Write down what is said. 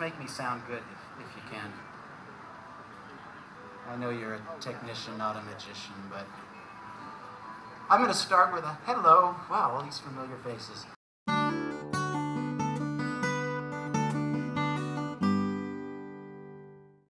make me sound good if you can. I know you're a technician, not a magician, but I'm going to start with a hello. Wow, all these familiar faces.